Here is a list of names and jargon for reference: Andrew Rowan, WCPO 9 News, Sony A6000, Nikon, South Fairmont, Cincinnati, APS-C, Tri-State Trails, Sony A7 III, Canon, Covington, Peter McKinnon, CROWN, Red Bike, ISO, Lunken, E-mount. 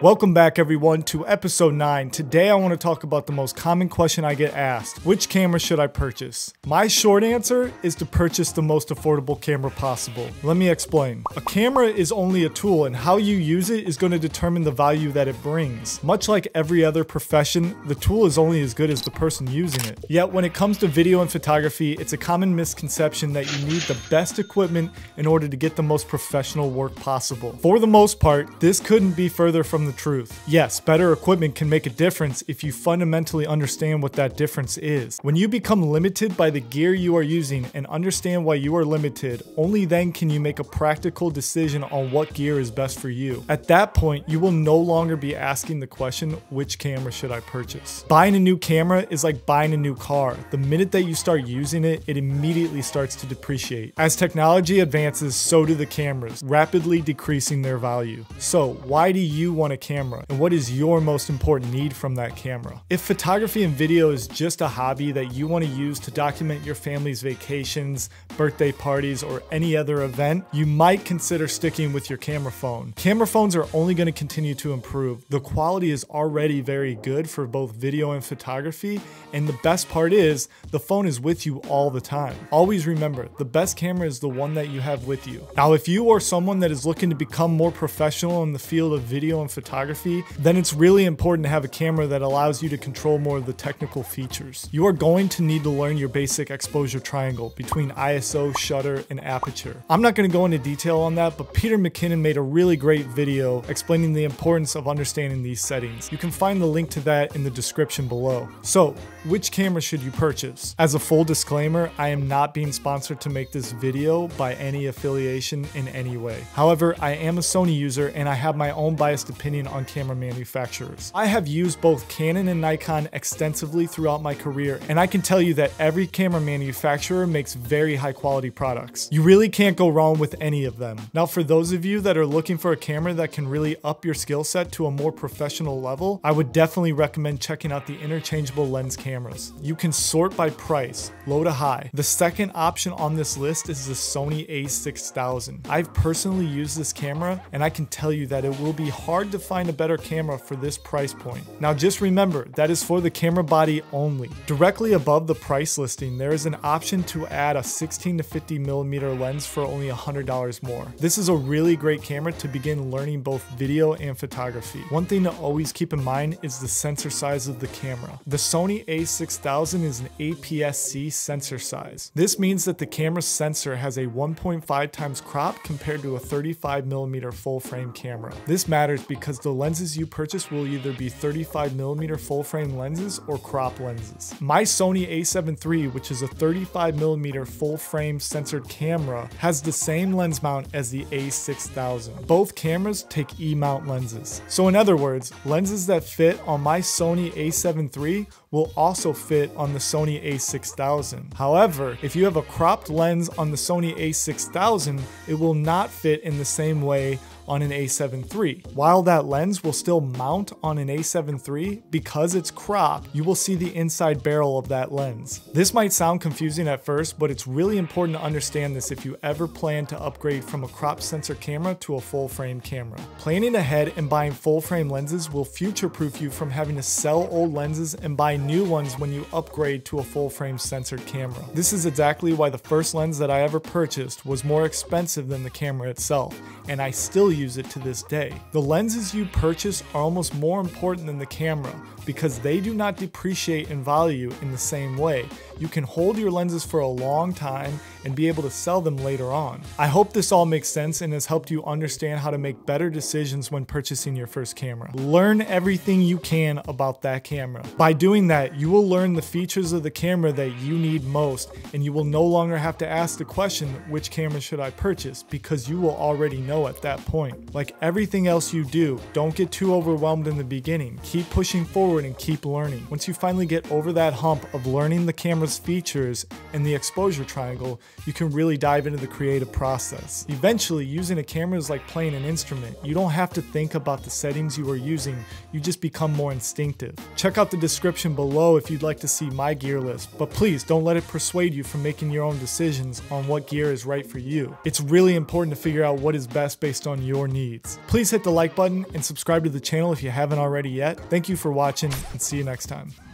Welcome back everyone to episode 9. Today I want to talk about the most common question I get asked. Which camera should I purchase? My short answer is to purchase the most affordable camera possible. Let me explain. A camera is only a tool, and how you use it is going to determine the value that it brings. Much like every other profession, the tool is only as good as the person using it. Yet when it comes to video and photography, it's a common misconception that you need the best equipment in order to get the most professional work possible. For the most part, this couldn't be further from the truth. Yes, better equipment can make a difference if you fundamentally understand what that difference is. When you become limited by the gear you are using and understand why you are limited, only then can you make a practical decision on what gear is best for you. At that point, you will no longer be asking the question, which camera should I purchase? Buying a new camera is like buying a new car. The minute that you start using it, it immediately starts to depreciate. As technology advances, so do the cameras, rapidly decreasing their value. So why do you want a camera, and what is your most important need from that camera? If photography and video is just a hobby that you want to use to document your family's vacations, birthday parties, or any other event, you might consider sticking with your camera phone. Camera phones are only going to continue to improve. The quality is already very good for both video and photography, and the best part is the phone is with you all the time. Always remember, the best camera is the one that you have with you. Now, if you are someone that is looking to become more professional in the field of video and photography, then it's really important to have a camera that allows you to control more of the technical features. You are going to need to learn your basic exposure triangle between ISO, shutter, and aperture. I'm not going to go into detail on that, but Peter McKinnon made a really great video explaining the importance of understanding these settings. You can find the link to that in the description below. So, which camera should you purchase? As a full disclaimer, I am not being sponsored to make this video by any affiliation in any way. However, I am a Sony user and I have my own biased opinion on camera manufacturers. I have used both Canon and Nikon extensively throughout my career, and I can tell you that every camera manufacturer makes very high quality products. You really can't go wrong with any of them. Now, for those of you that are looking for a camera that can really up your skill set to a more professional level, I would definitely recommend checking out the interchangeable lens cameras. You can sort by price, low to high. The second option on this list is the Sony A6000. I've personally used this camera, and I can tell you that it will be hard to find a better camera for this price point. Now just remember, that is for the camera body only. Directly above the price listing, there is an option to add a 16 to 50 millimeter lens for only $100 more. This is a really great camera to begin learning both video and photography. One thing to always keep in mind is the sensor size of the camera. The Sony A6000 is an APS-C sensor size. This means that the camera's sensor has a 1.5 times crop compared to a 35 millimeter full frame camera. This matters because the lenses you purchase will either be 35mm full-frame lenses or crop lenses. My Sony A7 III, which is a 35mm full-frame censored camera, has the same lens mount as the A6000. Both cameras take E-mount lenses. So in other words, lenses that fit on my Sony A7 III will also fit on the Sony A6000. However, if you have a cropped lens on the Sony A6000, it will not fit in the same way on an A7 III. While that lens will still mount on an A7 III, because it's cropped, you will see the inside barrel of that lens. This might sound confusing at first, but it's really important to understand this if you ever plan to upgrade from a crop sensor camera to a full frame camera. Planning ahead and buying full frame lenses will future-proof you from having to sell old lenses and buy new ones when you upgrade to a full frame censored camera. This is exactly why the first lens that I ever purchased was more expensive than the camera itself, and I still use it to this day. The lenses you purchase are almost more important than the camera because they do not depreciate in value in the same way. You can hold your lenses for a long time and be able to sell them later on. I hope this all makes sense and has helped you understand how to make better decisions when purchasing your first camera. Learn everything you can about that camera. By doing that, you will learn the features of the camera that you need most, and you will no longer have to ask the question, which camera should I purchase? Because you will already know at that point. Like everything else you do, don't get too overwhelmed in the beginning. Keep pushing forward and keep learning. Once you finally get over that hump of learning the camera's features and the exposure triangle, you can really dive into the creative process. Eventually, using a camera is like playing an instrument. You don't have to think about the settings you are using, you just become more instinctive. Check out the description below if you'd like to see my gear list, but please don't let it persuade you from making your own decisions on what gear is right for you. It's really important to figure out what is best based on your needs. Please hit the like button and subscribe to the channel if you haven't already yet. Thank you for watching and see you next time.